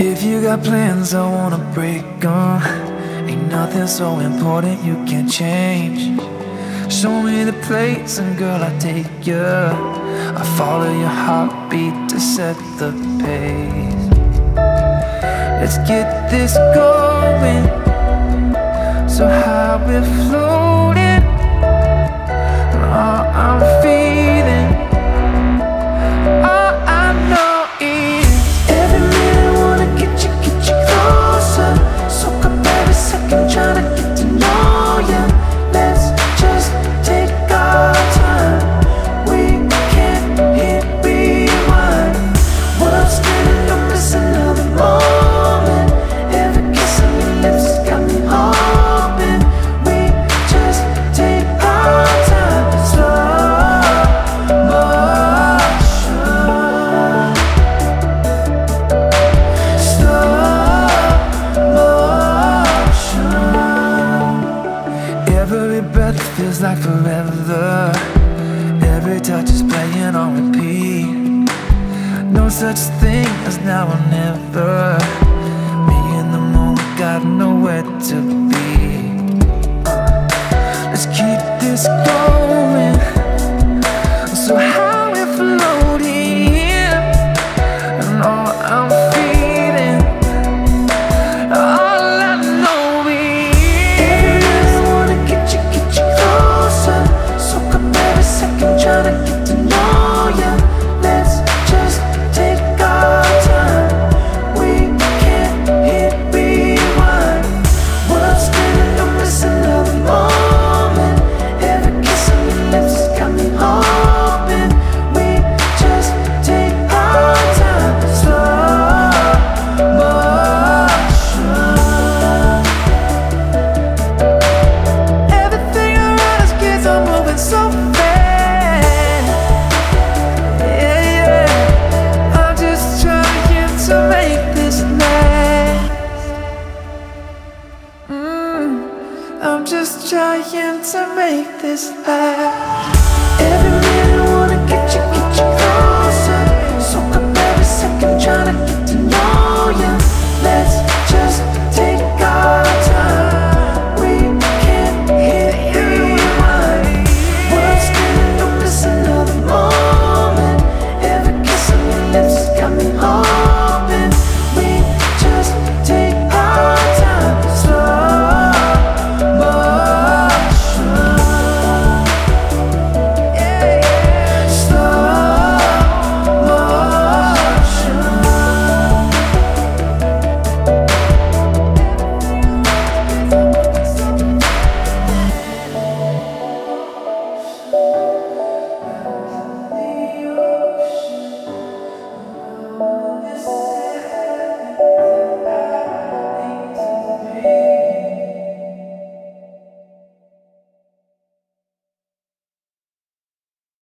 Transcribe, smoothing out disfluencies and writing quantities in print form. If you got plans, I wanna break 'em. Ain't nothing so important you can't change. Show me the place and girl, I'll take ya. I follow your heartbeat to set the pace. Let's get this going, so high we're floating, and all I'm feeling, all I know is every minute I wanna get you closer. Soak up every second, trying to get to know ya. Let's just take our time, we can't hit rewind. What I'm standing up is another moment. Feels like forever, every touch is playing on repeat. No such thing as now or never. Me and the moon got nowhere to be. Let's keep this going, so how we float here, and all I'm feeling, all I know is every minute I wanna get you closer. Soak up every second, trying to get to know ya. Let's just take our time, we can't hit rewind. What I'm standing up is another moment. Every kiss on your lips has got me hoping. We just take our time, slow motion. Everything around us kids are moving so fast. Yeah, I'm just trying to make this last. I'm just trying to make this last.